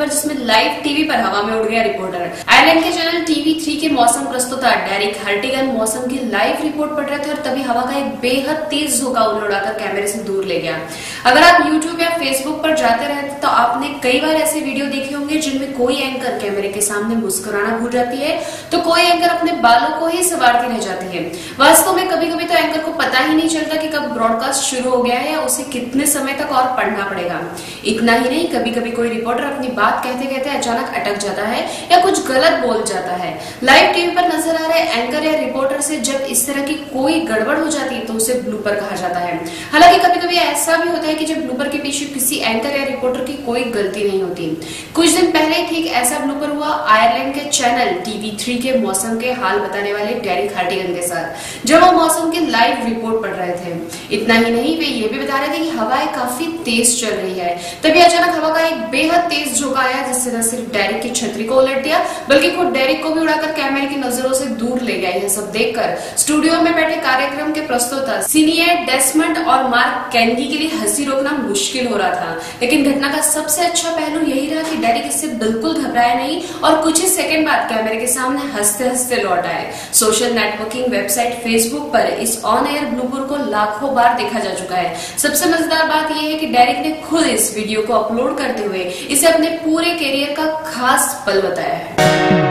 खबर जिसमें live TV पर हवा में उड़ गया रिपोर्टर। आयरलैंड के चैनल टीवी 3 के मौसम प्रस्तोता डेरिक हार्टिगन मौसम की लाइव रिपोर्ट पढ़ रहे थे और तभी हवा का एक बेहद तेज झोंका उन्हें उड़ाकर कैमरे से दूर ले गया। अगर आप यूट्यूब या फेसबुक पर जाते रहते तो आपने कई बार ऐसे वीडियो देखे होंगे जिनमें कोई एंकर कैमरे के सामने मुस्कुराना भूल जाती है तो कोई एंकर अपने बालों को ही संवारती रह जाती है। वास्तव में कभी-कभी तो एंकर को पता ही नहीं चलता कि कब ब्रॉडकास्ट शुरू हो गया है या उसे कितने समय तक और पढ़ना पड़ेगा। इतना ही नहीं, कभी-कभी कोई रिपोर्टर अपनी बात कहते-कहते अचानक अटक जाता है या कुछ गलत बोल जाता है। लाइव टीवी पर नजर आ रहे एंकर या रिपोर्टर से जब इस तरह की कोई गड़बड़ हो जाती है तो उसे ब्लूपर कहा जाता है। हालांकि कभी-कभी ऐसा भी होता है कि जब ब्लूपर के पीछे किसी एंकर या रिपोर्टर की कोई गलती नहीं होती। कुछ दिन पहले ठीक ऐसा ब्लूपर हुआ आयरलैंड के चैनल टीवी 3 के मौसम के हाल बताने वाले डेरिक हार्टिगन के साथ, जब वो मौसम की लाइव रिपोर्ट पढ़ रहे थे। इतना ही नहीं, वे ये भी बता रहे थे कि हवाएं काफी तेज चल रही है। तभी अचानक हवा का एक बेहद तेज झोंका आया जिससे न सिर्फ डेरिक की छतरी को उलट दिया बल्कि खुद डेरिक को भी उड़ाकर कैमरे की नजरों से दूर ले गया। यह सब देखकर स्टूडियो में बैठे कार्यक्रम के प्रस्तोता सीनियड, डेस्मंड और मार्क कैंडी के लिए हंसी रोकना मुश्किल हो रहा था। लेकिन घटना का सबसे अच्छा पहलू यही रहा कि डेरिक इससे बिल्कुल घबराया नहीं और कुछ ही सेकंड बाद कैमरे के सामने हंसते हंसते लौट आए। सोशल नेटवर्किंग वेबसाइट फेसबुक पर इस ऑन एयर ब्लूपर को लाखों बार देखा जा चुका है। सबसे मजेदार बात यह है कि डेरिक ने खुद इस वीडियो को अपलोड करते हुए इसे अपने पूरे करियर का खास पल बताया है।